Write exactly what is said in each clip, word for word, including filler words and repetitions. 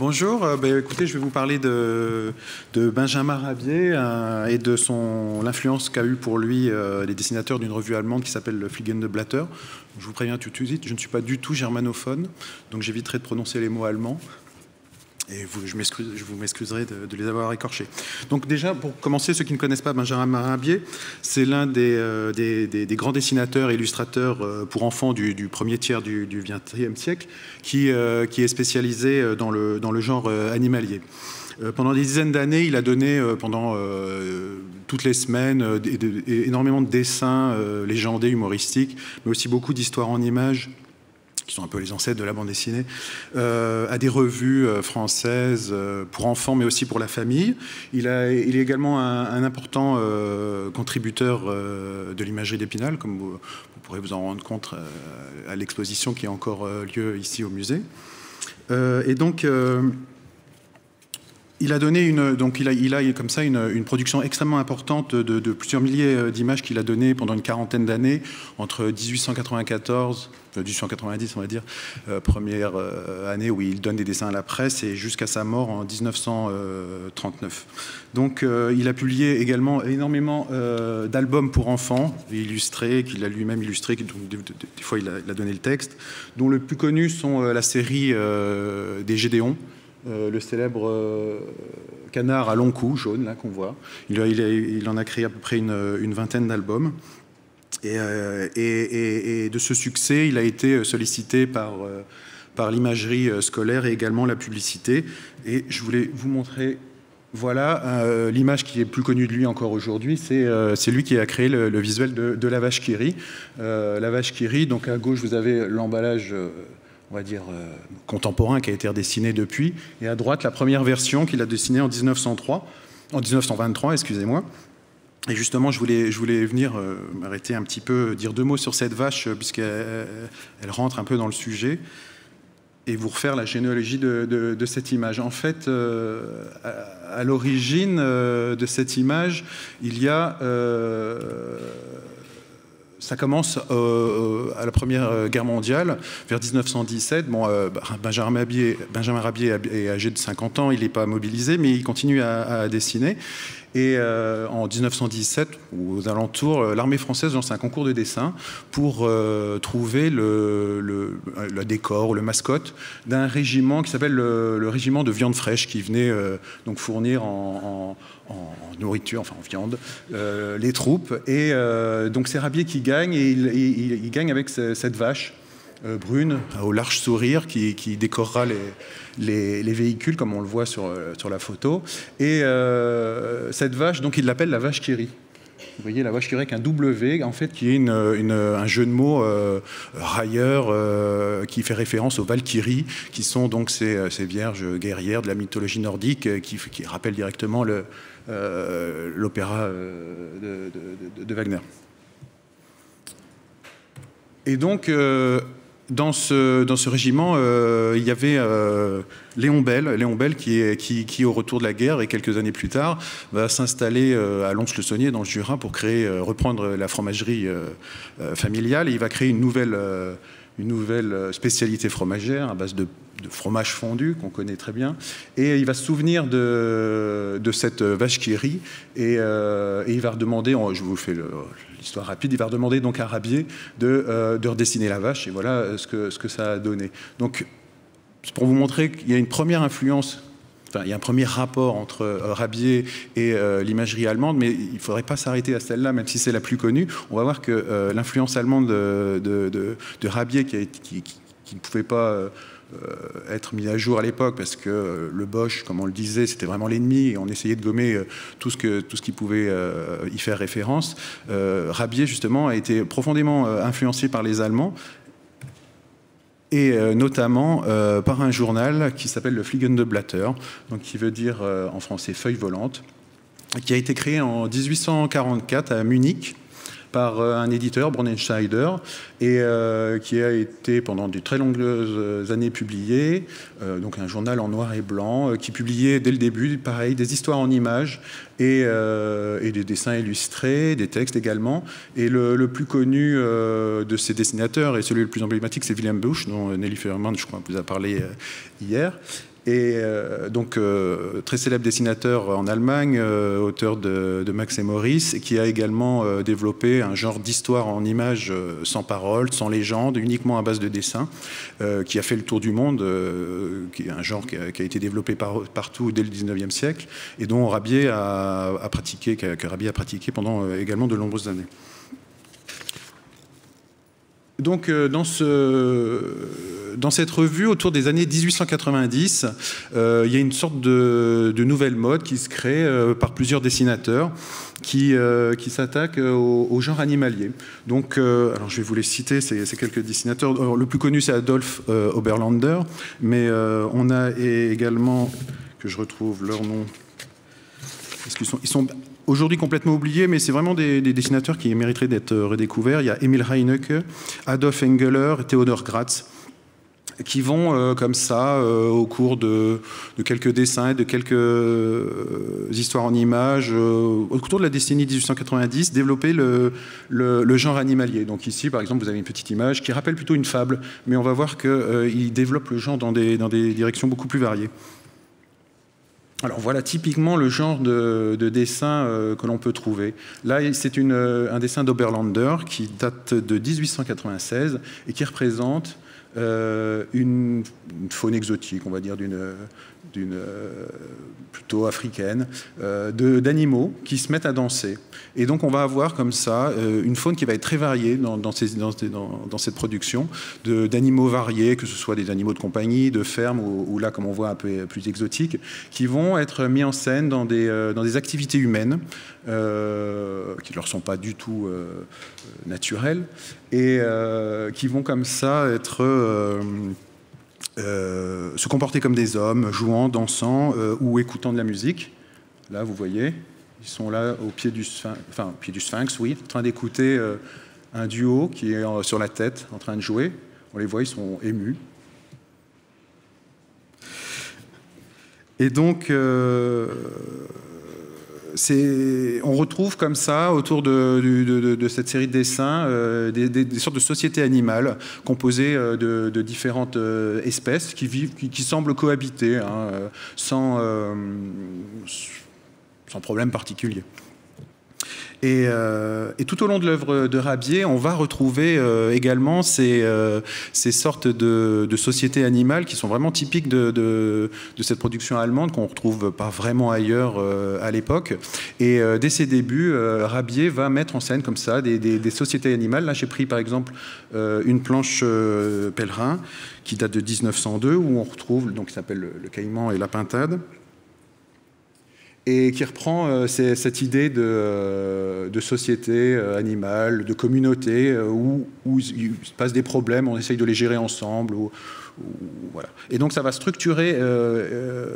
Bonjour, euh, bah, écoutez, je vais vous parler de, de Benjamin Rabier euh, et de son l'influence qu'a eu pour lui euh, les dessinateurs d'une revue allemande qui s'appelle le Fliegende Blätter. Je vous préviens tout de suite, je ne suis pas du tout germanophone, donc j'éviterai de prononcer les mots allemands. Et vous, je, je vous m'excuserai de, de les avoir écorchés. Donc déjà, pour commencer, ceux qui ne connaissent pas Benjamin Rabier, c'est l'un des, euh, des, des, des grands dessinateurs et illustrateurs euh, pour enfants du, du premier tiers du vingtième siècle, qui, euh, qui est spécialisé dans le, dans le genre euh, animalier. Euh, pendant des dizaines d'années, il a donné euh, pendant euh, toutes les semaines euh, de, de, énormément de dessins euh, légendés, humoristiques, mais aussi beaucoup d'histoires en images, qui sont un peu les ancêtres de la bande dessinée, euh, à des revues euh, françaises euh, pour enfants, mais aussi pour la famille. Il, a, il est également un, un important euh, contributeur euh, de l'imagerie d'Épinal, comme vous, vous pourrez vous en rendre compte euh, à l'exposition qui a encore euh, lieu ici au musée. Euh, et donc... Euh, Il a donné une, donc il a, il a comme ça une, une production extrêmement importante de, de plusieurs milliers d'images qu'il a données pendant une quarantaine d'années, entre mille huit cent quatre-vingt-quatorze, enfin mille huit cent quatre-vingt-dix on va dire, euh, première euh, année où il donne des dessins à la presse, et jusqu'à sa mort en mille neuf cent trente-neuf. Donc euh, il a publié également énormément euh, d'albums pour enfants, illustrés, qu'il a lui-même illustré, donc des, des fois il a, il a donné le texte, dont le plus connu sont euh, la série euh, des Gédéons, Euh, le célèbre euh, canard à long cou, jaune, là, qu'on voit. Il, il, il en a créé à peu près une, une vingtaine d'albums. Et, euh, et, et, et de ce succès, il a été sollicité par, euh, par l'imagerie scolaire et également la publicité. Et je voulais vous montrer... Voilà, euh, l'image qui est plus connue de lui encore aujourd'hui, c'est euh, lui qui a créé le, le visuel de, de La vache qui rit. Euh, La vache qui rit, donc à gauche, vous avez l'emballage... Euh, on va dire, euh, contemporain, qui a été redessiné depuis. Et à droite, la première version qu'il a dessinée en mille neuf cent vingt-trois, excusez-moi. Et justement, je voulais, je voulais venir euh, m'arrêter un petit peu, dire deux mots sur cette vache, puisqu'elle elle rentre un peu dans le sujet, et vous refaire la généalogie de, de, de cette image. En fait, euh, à, à l'origine euh, de cette image, il y a... Euh, Ça commence euh, à la Première Guerre mondiale, vers mille neuf cent dix-sept. Bon, euh, Benjamin Rabier, Benjamin Rabier est âgé de cinquante ans, il n'est pas mobilisé, mais il continue à, à dessiner. Et euh, en mille neuf cent dix-sept, ou aux alentours, l'armée française lance un concours de dessin pour euh, trouver le, le, le décor, le mascotte d'un régiment qui s'appelle le, le régiment de viande fraîche, qui venait euh, donc fournir en, en, en nourriture, enfin en viande, euh, les troupes. Et euh, donc c'est Rabier qui gagne, et il, il, il, il gagne avec cette vache euh, brune, au large sourire, qui, qui décorera les... Les, les véhicules, comme on le voit sur, sur la photo. Et euh, cette vache, donc il l'appelle la vache qui rit. Vous voyez la vache qui rit avec un W, en fait, qui est une, une, un jeu de mots euh, railleur euh, qui fait référence aux Valkyries, qui sont donc ces, ces vierges guerrières de la mythologie nordique qui, qui rappellent directement le, euh, l'opéra de, de, de, de Wagner. Et donc... Euh, Dans ce, dans ce régiment, euh, il y avait euh, Léon Bell, Léon Bell qui, est, qui, qui, au retour de la guerre et quelques années plus tard, va s'installer euh, à Lons-le-Saunier, dans le Jura, pour créer, euh, reprendre la fromagerie euh, euh, familiale. Et il va créer une nouvelle, euh, une nouvelle spécialité fromagère à base de, de fromage fondu, qu'on connaît très bien. Et il va se souvenir de, de cette vache qui rit. Et, euh, et il va redemander, je vous fais le... L'histoire rapide, il va demander donc à Rabier de, euh, de redessiner la vache, et voilà ce que, ce que ça a donné. Donc, c'est pour vous montrer qu'il y a une première influence, enfin, il y a un premier rapport entre euh, Rabier et euh, l'imagerie allemande, mais il ne faudrait pas s'arrêter à celle-là, même si c'est la plus connue. On va voir que euh, l'influence allemande de, de, de, de Rabier, qui, a, qui, qui, qui ne pouvait pas... Euh, Euh, être mis à jour à l'époque, parce que euh, le Bosch, comme on le disait, c'était vraiment l'ennemi, et on essayait de gommer euh, tout ce que, tout ce qui pouvait euh, y faire référence. Euh, Rabier, justement, a été profondément euh, influencé par les Allemands, et euh, notamment euh, par un journal qui s'appelle le Fliegende Blätter, donc qui veut dire euh, en français « feuille volante », qui a été créé en mille huit cent quarante-quatre à Munich, par un éditeur, Brunenscheider, et euh, qui a été pendant de très longues années publié, euh, donc un journal en noir et blanc, euh, qui publiait dès le début, pareil, des histoires en images et, euh, et des dessins illustrés, des textes également. Et le, le plus connu euh, de ces dessinateurs, et celui le plus emblématique, c'est Wilhelm Busch, dont Nelly Ferman, je crois, vous a parlé euh, hier. Et euh, donc, euh, très célèbre dessinateur en Allemagne, euh, auteur de, de Max et Maurice, qui a également euh, développé un genre d'histoire en images euh, sans parole, sans légende, uniquement à base de dessin, euh, qui a fait le tour du monde, euh, qui est un genre qui a, qui a été développé par, partout dès le dix-neuvième siècle, et dont Rabier a, a pratiqué, que Rabier a pratiqué pendant euh, également de nombreuses années. Donc, dans, ce, dans cette revue, autour des années mille huit cent quatre-vingt-dix, euh, il y a une sorte de, de nouvelle mode qui se crée euh, par plusieurs dessinateurs qui, euh, qui s'attaquent au, au genre animalier. Donc, euh, alors je vais vous les citer, c'est quelques dessinateurs. Alors, le plus connu, c'est Adolf euh, Oberlander, mais euh, on a également, que je retrouve leur nom, parce qu'ils sont... Ils sont aujourd'hui complètement oublié, mais c'est vraiment des, des dessinateurs qui mériteraient d'être redécouverts. Il y a Emil Heinecke, Adolf Engler, Théodor Gratz, qui vont euh, comme ça, euh, au cours de, de quelques dessins et de quelques euh, histoires en images, euh, autour de la décennie mille huit cent quatre-vingt-dix, développer le, le, le genre animalier. Donc ici, par exemple, vous avez une petite image qui rappelle plutôt une fable, mais on va voir qu'il euh, développe le genre dans des, dans des directions beaucoup plus variées. Alors voilà typiquement le genre de, de dessin euh, que l'on peut trouver. Là, c'est euh, un dessin d'Oberlander qui date de mille huit cent quatre-vingt-seize et qui représente euh, une, une faune exotique, on va dire, d'une... d'une euh, plutôt africaine, euh, d'animaux qui se mettent à danser. Et donc on va avoir comme ça euh, une faune qui va être très variée dans, dans, ces, dans, dans, dans cette production, d'animaux variés, que ce soit des animaux de compagnie, de ferme, ou, ou là comme on voit un peu plus exotiques, qui vont être mis en scène dans des, euh, dans des activités humaines euh, qui ne leur sont pas du tout euh, naturelles, et euh, qui vont comme ça être... Euh, Euh, se comporter comme des hommes, jouant, dansant euh, ou écoutant de la musique. Là, vous voyez, ils sont là au pied du sphinx, enfin, pied du sphinx, oui, en train d'écouter euh, un duo qui est en, sur la tête, en train de jouer. On les voit, ils sont émus. Et donc... Euh on retrouve comme ça, autour de, de, de, de cette série de dessins, euh, des, des, des sortes de sociétés animales composées de, de différentes espèces qui, vivent, qui, qui semblent cohabiter hein, sans, euh, sans problème particulier. Et, euh, et tout au long de l'œuvre de Rabier, on va retrouver euh, également ces, euh, ces sortes de, de sociétés animales qui sont vraiment typiques de, de, de cette production allemande qu'on ne retrouve pas vraiment ailleurs euh, à l'époque. Et euh, dès ses débuts, euh, Rabier va mettre en scène comme ça des, des, des sociétés animales. Là, j'ai pris par exemple euh, une planche euh, Pellerin qui date de mille neuf cent deux où on retrouve, donc qui s'appelle le, le caïman et la pintade, et qui reprend euh, cette idée de, euh, de société euh, animale, de communauté, euh, où, où il se passe des problèmes, on essaye de les gérer ensemble. Ou, ou, voilà. Et donc ça va structurer euh, euh,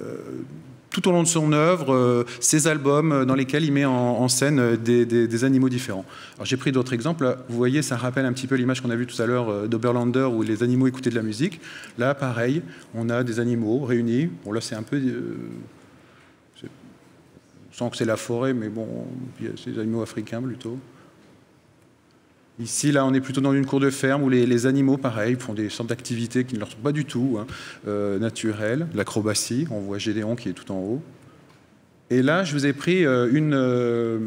tout au long de son œuvre euh, ces albums dans lesquels il met en, en scène des, des, des animaux différents. Alors j'ai pris d'autres exemples. Vous voyez, ça rappelle un petit peu l'image qu'on a vue tout à l'heure euh, d'Oberlander où les animaux écoutaient de la musique. Là, pareil, on a des animaux réunis. Bon, là, c'est un peu... Euh, sans que c'est la forêt, mais bon, c'est des animaux africains plutôt. Ici, là, on est plutôt dans une cour de ferme où les, les animaux, pareil, font des sortes d'activités qui ne leur sont pas du tout hein, euh, naturelles. L'acrobatie, on voit Gédéon qui est tout en haut. Et là, je vous ai pris euh, une, euh,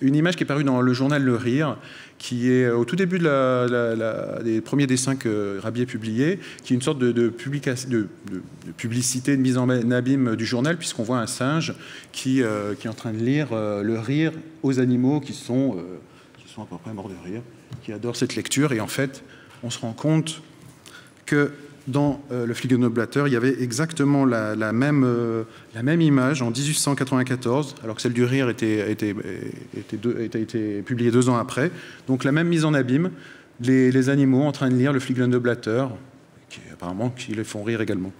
une image qui est parue dans le journal Le Rire, qui est au tout début de la, la, la, des premiers dessins que Rabier publiait, qui est une sorte de, de, publica, de, de, de publicité, de mise en abîme du journal, puisqu'on voit un singe qui, euh, qui est en train de lire euh, le rire aux animaux qui sont, euh, qui sont à peu près morts de rire, qui adorent cette lecture. Et en fait, on se rend compte que dans euh, le Fliegende Blätter, il y avait exactement la, la, même, euh, la même image en mille huit cent quatre-vingt-quatorze, alors que celle du Rire était, était, était, deux, était, était publiée deux ans après. Donc la même mise en abîme, les, les animaux en train de lire le Fliegende Blätter, qui apparemment qui les font rire également.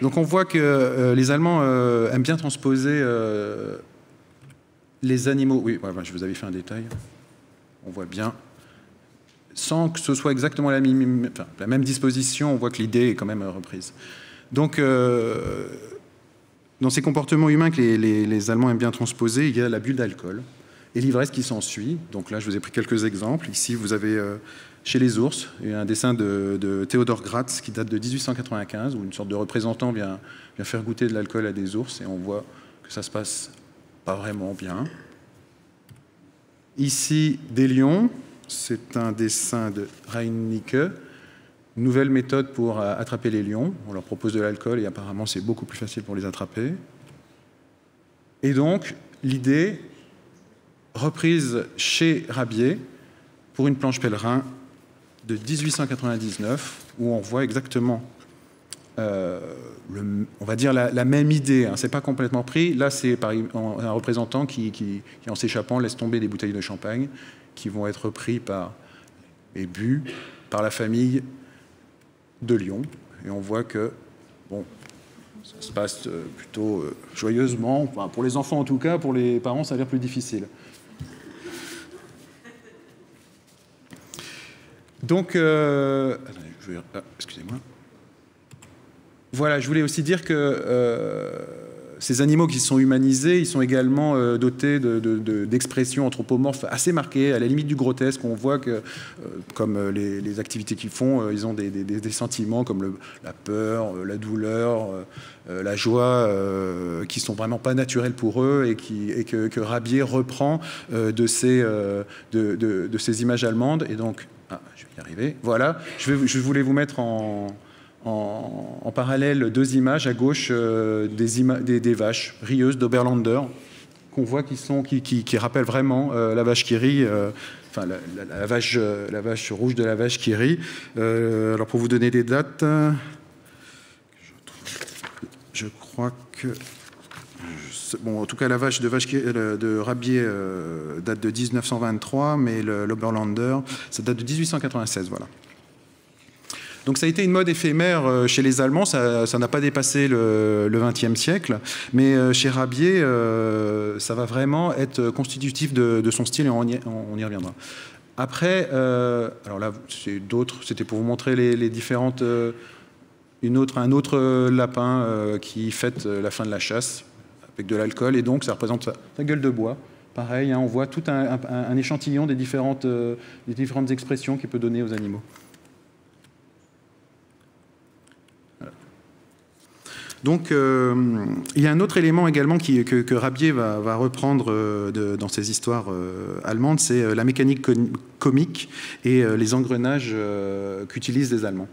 Donc on voit que euh, les Allemands euh, aiment bien transposer euh, les animaux. Oui, ouais, ouais, je vous avais fait un détail. On voit bien. Sans que ce soit exactement la même, enfin, la même disposition, on voit que l'idée est quand même reprise. Donc, euh, dans ces comportements humains que les, les, les Allemands aiment bien transposer, il y a l'abus d'alcool et l'ivresse qui s'ensuit. Donc là, je vous ai pris quelques exemples. Ici, vous avez euh, chez les ours, et un dessin de, de Théodor Gratz qui date de mille huit cent quatre-vingt-quinze, où une sorte de représentant vient, vient faire goûter de l'alcool à des ours, et on voit que ça se passe pas vraiment bien. Ici, des lions, c'est un dessin de Reinicke, nouvelle méthode pour attraper les lions, on leur propose de l'alcool et apparemment c'est beaucoup plus facile pour les attraper. Et donc, l'idée reprise chez Rabier pour une planche Pellerin de mille huit cent quatre-vingt-dix-neuf, où on voit exactement, euh, le, on va dire, la, la même idée. Hein, c'est pas complètement pris. Là, c'est un représentant qui, qui, qui en s'échappant, laisse tomber des bouteilles de champagne qui vont être pris par, et bu par la famille de Lyon. Et on voit que, bon, ça se passe plutôt joyeusement. Enfin, pour les enfants, en tout cas, pour les parents, ça a l'air plus difficile. Donc, euh, attendez, ah, excusez-moi. Voilà, je voulais aussi dire que euh, ces animaux qui sont humanisés, ils sont également euh, dotés de, de, de, d'expressions anthropomorphes assez marquées, à la limite du grotesque. On voit que, euh, comme les, les activités qu'ils font, euh, ils ont des, des, des sentiments comme le, la peur, euh, la douleur, euh, la joie, euh, qui sont vraiment pas naturels pour eux et, qui, et que, que Rabier reprend euh, de, ces, euh, de, de, de ces images allemandes. Et donc, ah, je vais y arriver. Voilà, je, vais, je voulais vous mettre en, en, en parallèle deux images. À gauche, euh, des, ima des, des vaches rieuses d'Oberlander, qu'on voit qui, sont, qui, qui, qui rappellent vraiment euh, la vache qui rit, euh, enfin la, la, la, vache, euh, la vache rouge de la vache qui rit. Euh, alors pour vous donner des dates, euh, je crois que... Bon, en tout cas, la vache de, vache qui, de Rabier euh, date de mille neuf cent vingt-trois, mais l'Oberlander, ça date de mille huit cent quatre-vingt-seize, voilà. Donc ça a été une mode éphémère euh, chez les Allemands, ça n'a pas dépassé le vingtième siècle, mais euh, chez Rabier, euh, ça va vraiment être constitutif de, de son style, et on y, on y reviendra. Après, euh, alors là, c'est d'autres, c'était pour vous montrer les, les différentes... Euh, une autre, un autre lapin euh, qui fête la fin de la chasse, avec de l'alcool, et donc ça représente sa gueule de bois. Pareil, hein, on voit tout un, un, un échantillon des différentes, euh, des différentes expressions qu'il peut donner aux animaux. Voilà. Donc, euh, il y a un autre élément également qui, que, que Rabier va, va reprendre euh, de, dans ses histoires euh, allemandes, c'est euh, la mécanique comique et euh, les engrenages euh, qu'utilisent les Allemands.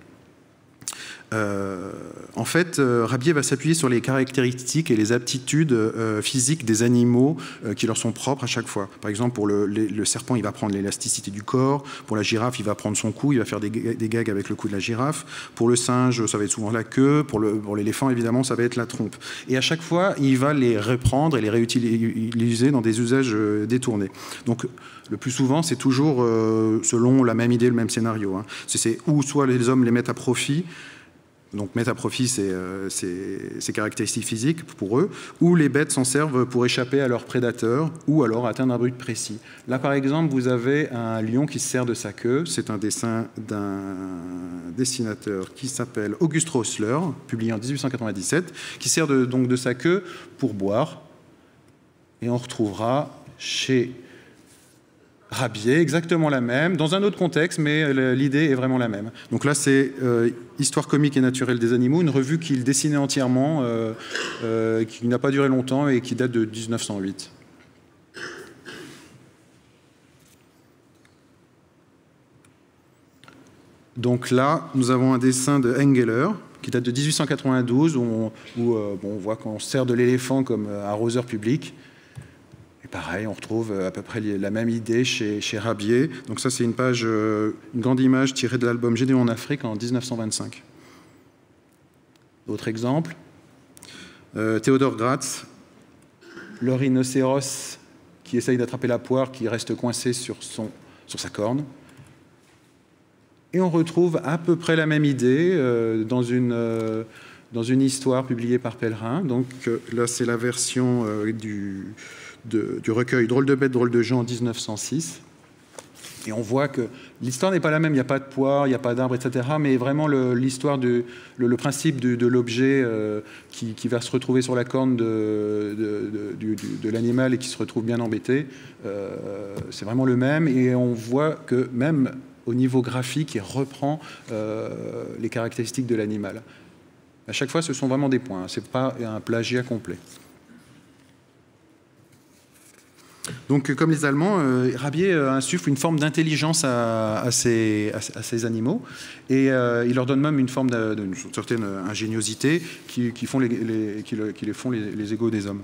Euh, en fait, euh, Rabier va s'appuyer sur les caractéristiques et les aptitudes euh, physiques des animaux euh, qui leur sont propres à chaque fois. Par exemple, pour le, le, le serpent, il va prendre l'élasticité du corps. Pour la girafe, il va prendre son cou, il va faire des, des gags avec le cou de la girafe. Pour le singe, ça va être souvent la queue. Pour l'éléphant, pour évidemment, ça va être la trompe. Et à chaque fois, il va les reprendre et les réutiliser dans des usages euh, détournés. Donc, le plus souvent, c'est toujours euh, selon la même idée, le même scénario. Hein. C'est où soit les hommes les mettent à profit, donc mettre à profit ces, ces, ces caractéristiques physiques pour eux, ou les bêtes s'en servent pour échapper à leurs prédateurs, ou alors atteindre un but précis. Là, par exemple, vous avez un lion qui se sert de sa queue. C'est un dessin d'un dessinateur qui s'appelle August Roeseler, publié en mille huit cent quatre-vingt-dix-sept, qui sert de, donc de sa queue pour boire. Et on retrouvera chez Rabier exactement la même, dans un autre contexte, mais l'idée est vraiment la même. Donc là, c'est euh, Histoire comique et naturelle des animaux, une revue qu'il dessinait entièrement, euh, euh, qui n'a pas duré longtemps et qui date de mille neuf cent huit. Donc là, nous avons un dessin de Engler, qui date de mille huit cent quatre-vingt-douze, où on, où, euh, bon, on voit qu'on sert de l'éléphant comme arroseur public. Pareil, on retrouve à peu près la même idée chez, chez Rabier. Donc ça, c'est une page, une grande image tirée de l'album Gédéon en Afrique en mille neuf cent vingt-cinq. D'autres exemples. Euh, Théodor Gratz, le rhinocéros qui essaye d'attraper la poire, qui reste coincé sur, son, sur sa corne. Et on retrouve à peu près la même idée euh, dans une... Euh, dans une histoire publiée par Pellerin. Donc euh, là, c'est la version euh, du, de, du recueil Drôle de bête, drôle de jeu en mille neuf cent six. Et on voit que l'histoire n'est pas la même, il n'y a pas de poire, il n'y a pas d'arbre, et cetera. Mais vraiment, l'histoire, le, le, le principe de, de l'objet euh, qui, qui va se retrouver sur la corne de, de, de, de, de l'animal et qui se retrouve bien embêté, euh, c'est vraiment le même. Et on voit que même au niveau graphique et reprend euh, les caractéristiques de l'animal. À chaque fois, ce sont vraiment des points, hein, ce n'est pas un plagiat complet. Donc, comme les Allemands, euh, Rabier euh, insuffle une forme d'intelligence à, à, ces, à, à ces animaux et euh, il leur donne même une forme d'une certaine ingéniosité qui, qui, font les, les, qui, le, qui les font les, les égaux des hommes.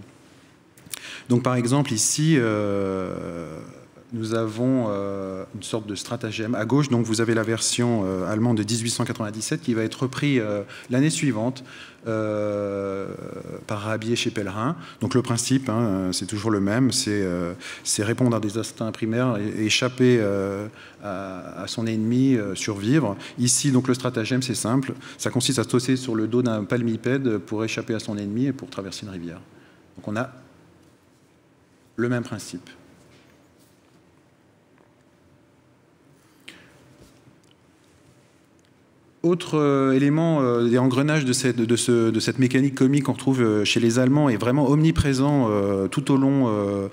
Donc, par exemple, ici, euh, nous avons euh, une sorte de stratagème. À gauche, donc, vous avez la version euh, allemande de mille huit cent quatre-vingt-dix-sept qui va être reprise euh, l'année suivante euh, par Rabier chez Pellerin. Donc, le principe, hein, c'est toujours le même, c'est euh, répondre à des instincts primaires, et échapper euh, à, à son ennemi, euh, survivre. Ici, donc, le stratagème, c'est simple. Ça consiste à se tosser sur le dos d'un palmipède pour échapper à son ennemi et pour traverser une rivière. Donc, on a le même principe. Autre euh, élément euh, des engrenages de cette, de, ce, de cette mécanique comique qu'on retrouve euh, chez les Allemands est vraiment omniprésent euh, tout au long euh,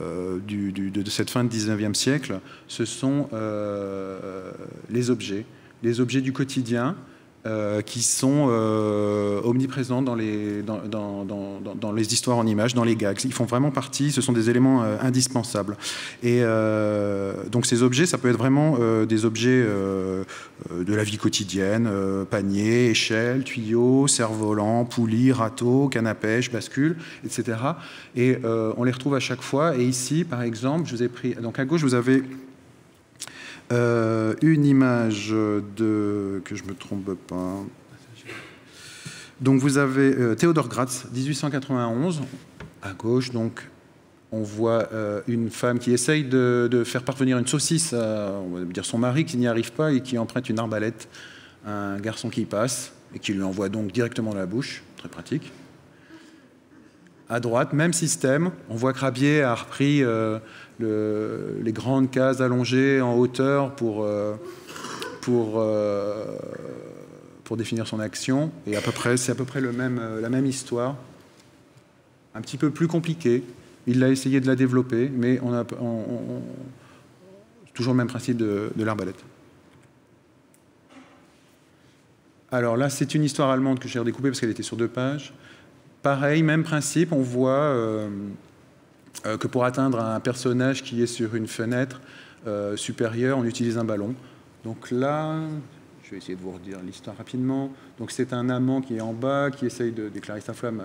euh, du, du, de cette fin du dix-neuvième siècle. Ce sont euh, les objets, les objets du quotidien euh, qui sont euh, omniprésents dans les, dans, dans, dans, dans les histoires en images, dans les gags. Ils font vraiment partie, ce sont des éléments euh, indispensables. Et euh, donc ces objets, ça peut être vraiment euh, des objets... Euh, de la vie quotidienne, euh, panier, échelle, tuyau, cerf-volant, poulie, râteau, canne à pêche, bascule, et cetera. Et euh, on les retrouve à chaque fois. Et ici, par exemple, je vous ai pris... Donc à gauche, vous avez euh, une image de... que je me trompe pas. Donc vous avez euh, Théodor Gratz, mille huit cent quatre-vingt-onze. À gauche, donc... On voit euh, une femme qui essaye de, de faire parvenir une saucisse à, on va dire, son mari, qui n'y arrive pas et qui emprunte une arbalète à un garçon qui passe et qui lui envoie donc directement dans la bouche. Très pratique. À droite, même système. On voit que Rabier a repris euh, le, les grandes cases allongées en hauteur pour, euh, pour, euh, pour définir son action. Et à peu près, c'est à peu près le même, la même histoire. Un petit peu plus compliquée. Il a essayé de la développer, mais on a on, on, toujours le même principe de, de l'arbalète. Alors là, c'est une histoire allemande que j'ai redécoupée parce qu'elle était sur deux pages. Pareil, même principe, on voit euh, euh, que pour atteindre un personnage qui est sur une fenêtre euh, supérieure, on utilise un ballon. Donc là... Je vais essayer de vous redire l'histoire rapidement. Donc c'est un amant qui est en bas, qui essaye de déclarer sa flamme...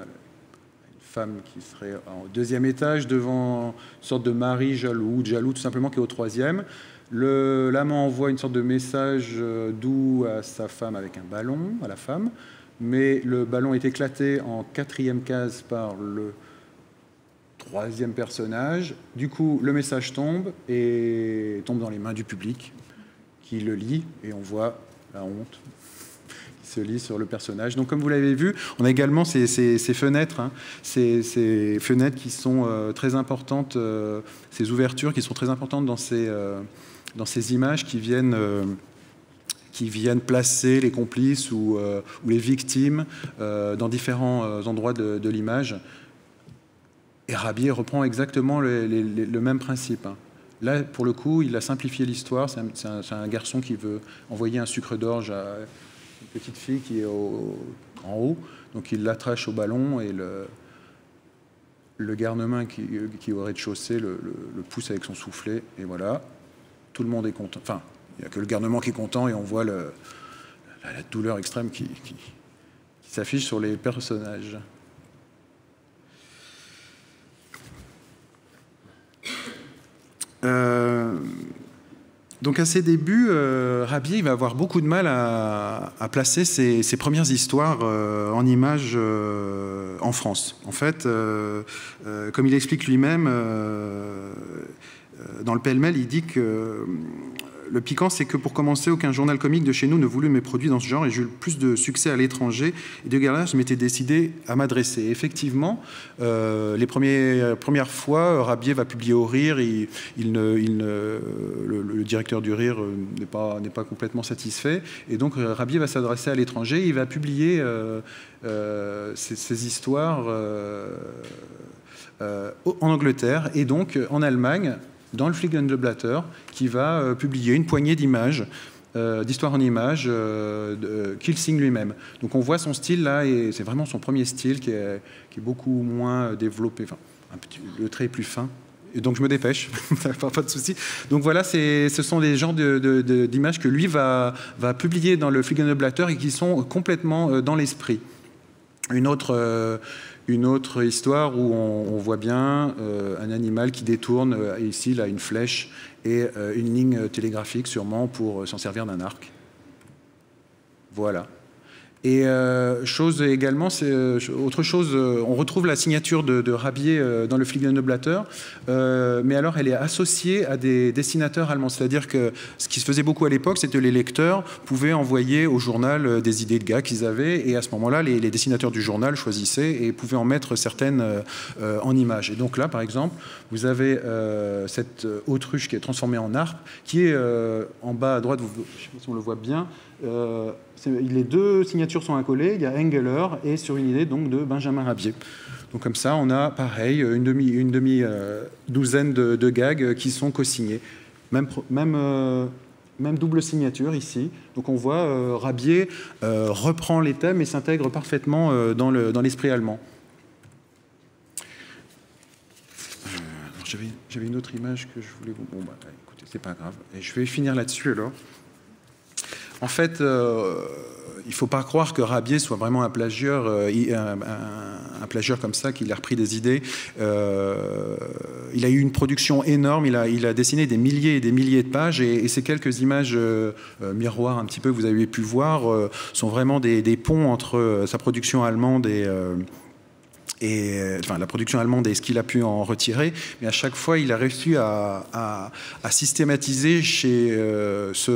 femme qui serait au deuxième étage devant une sorte de mari jaloux, jaloux tout simplement, qui est au troisième. L'amant envoie une sorte de message doux à sa femme avec un ballon, à la femme, mais le ballon est éclaté en quatrième case par le troisième personnage. Du coup, le message tombe et tombe dans les mains du public qui le lit, et on voit la honte se lit sur le personnage. Donc, comme vous l'avez vu, on a également ces, ces, ces fenêtres, hein, ces, ces fenêtres qui sont euh, très importantes, euh, ces ouvertures qui sont très importantes dans ces, euh, dans ces images qui viennent, euh, qui viennent placer les complices ou, euh, ou les victimes euh, dans différents euh, endroits de, de l'image. Et Rabier reprend exactement le, le, le, le même principe, hein. Là, pour le coup, il a simplifié l'histoire. C'est un, un, un garçon qui veut envoyer un sucre d'orge à... une petite fille qui est au, en haut, donc il l'attache au ballon et le, le garnement qui, qui est au rez-de-chaussée le, le, le pousse avec son soufflet, et voilà, tout le monde est content. Enfin, il n'y a que le garnement qui est content, et on voit le, la, la douleur extrême qui, qui, qui s'affiche sur les personnages. Euh... Donc à ses débuts, euh, Rabier il va avoir beaucoup de mal à, à placer ses, ses premières histoires euh, en images euh, en France. En fait, euh, euh, comme il explique lui-même, euh, euh, dans le P L M L, il dit que euh, le piquant, c'est que pour commencer, aucun journal comique de chez nous ne voulut mes produits dans ce genre, et j'eus plus de succès à l'étranger. Et de guerre là, je m'étais décidé à m'adresser. Effectivement, euh, les premiers, premières fois, Rabier va publier au Rire. Il, il ne, il ne, le, le directeur du Rire n'est pas, n'est pas complètement satisfait. Et donc, Rabier va s'adresser à l'étranger. Il va publier euh, euh, ces, ces histoires euh, euh, en Angleterre et donc en Allemagne. dans le Fliegende Blätter, qui va euh, publier une poignée d'images, euh, d'histoires en images, euh, euh, qu'il signe lui-même. Donc on voit son style là, et c'est vraiment son premier style qui est, qui est beaucoup moins développé. Enfin, un petit, le trait est plus fin. Et donc je me dépêche, pas de souci. Donc voilà, ce sont des genres de, de, de, d'images que lui va, va publier dans le Fliegende Blätter et qui sont complètement dans l'esprit. Une autre, une autre histoire où on, on voit bien euh, un animal qui détourne, ici là, une flèche et euh, une ligne télégraphique sûrement pour s'en servir d'un arc. Voilà. Et euh, chose également, c'est euh, autre chose, euh, on retrouve la signature de, de Rabier euh, dans le Fliegende Blätter, euh, mais alors elle est associée à des dessinateurs allemands. C'est-à-dire que ce qui se faisait beaucoup à l'époque, c'est que les lecteurs pouvaient envoyer au journal euh, des idées de gars qu'ils avaient, et à ce moment-là, les, les dessinateurs du journal choisissaient et pouvaient en mettre certaines euh, en images. Et donc là, par exemple, vous avez euh, cette autruche qui est transformée en harpe, qui est euh, en bas à droite, vous, je ne sais pas si on le voit bien, euh, les deux signatures sont accolées, il y a Engler et sur une idée donc, de Benjamin Rabier. Donc comme ça, on a pareil une demi-douzaine une demi, euh, de, de gags qui sont co-signés. Même, même, euh, même double signature ici. Donc on voit euh, Rabier euh, reprend les thèmes et s'intègre parfaitement euh, dans le, dans l'esprit allemand. Euh, j'avais, j'avais une autre image que je voulais vous... Bon, bah, écoutez, c'est pas grave. Et je vais finir là-dessus alors. En fait, euh, il ne faut pas croire que Rabier soit vraiment un plagieur, euh, un, un, un plagieur comme ça, qu'il a repris des idées. Euh, il a eu une production énorme, il a, il a dessiné des milliers et des milliers de pages, et, et ces quelques images euh, euh, miroirs un petit peu que vous avez pu voir euh, sont vraiment des, des ponts entre euh, sa production allemande et... Euh, Et, enfin, la production allemande et ce qu'il a pu en retirer, mais à chaque fois, il a réussi à, à, à systématiser chez euh, ce,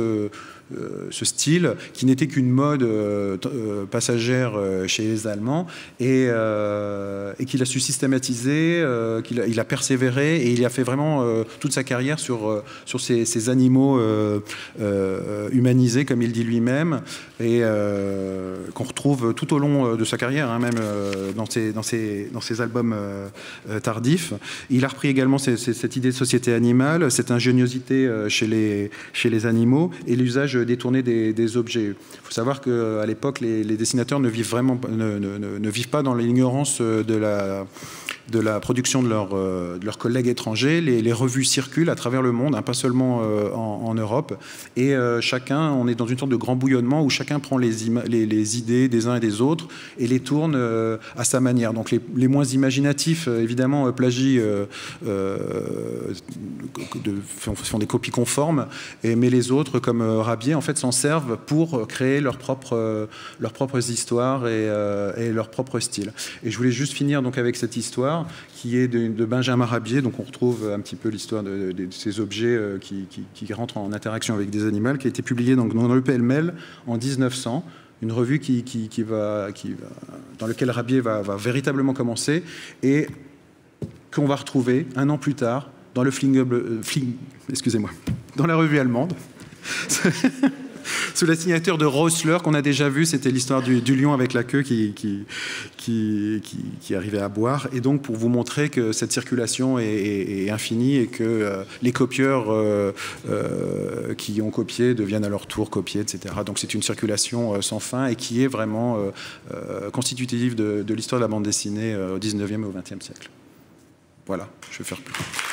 euh, ce style qui n'était qu'une mode euh, passagère euh, chez les Allemands et, euh, et qu'il a su systématiser, euh, qu'il a, il a persévéré et il a fait vraiment euh, toute sa carrière sur, euh, sur ces, ces animaux euh, euh, humanisés, comme il dit lui-même, et euh, qu'on retrouve tout au long de sa carrière, hein, même euh, dans ses, dans ses dans ses albums euh, euh, tardifs. Il a repris également ces, ces, cette idée de société animale, cette ingéniosité euh, chez, les, chez les animaux et l'usage détourné des, des objets. Il faut savoir qu'à l'époque, les, les dessinateurs ne vivent, vraiment, ne, ne, ne, ne vivent pas dans l'ignorance de la, de la production de, leur, euh, de leurs collègues étrangers. Les, les revues circulent à travers le monde, hein, pas seulement euh, en, en Europe. Et euh, chacun, on est dans une sorte de grand bouillonnement où chacun prend les, les, les idées des uns et des autres et les tourne euh, à sa manière. Donc, Les, les moins imaginatifs, évidemment, plagient, euh, euh, de, font, font des copies conformes, et, mais les autres, comme euh, Rabier, en fait, s'en servent pour créer leurs propres, euh, leurs propres histoires et, euh, et leur propre style. Et je voulais juste finir donc, avec cette histoire qui est de, de Benjamin Rabier, donc on retrouve un petit peu l'histoire de, de, de ces objets euh, qui, qui, qui rentrent en interaction avec des animaux, qui a été publiée donc, dans le P L M L en mille neuf cents. Une revue qui, qui, qui va, qui va, dans laquelle Rabier va, va véritablement commencer et qu'on va retrouver un an plus tard dans le Fliegende, euh, Fling, excusez-moi, dans la revue allemande. Sous la signature de Roeseler, qu'on a déjà vu, c'était l'histoire du, du lion avec la queue qui, qui, qui, qui, qui arrivait à boire. Et donc, pour vous montrer que cette circulation est, est, est infinie et que euh, les copieurs euh, euh, qui ont copié deviennent à leur tour copiés, et cetera. Donc, c'est une circulation euh, sans fin et qui est vraiment euh, euh, constitutive de, de l'histoire de la bande dessinée euh, au dix-neuvième et au vingtième siècle. Voilà, je vais faire plus.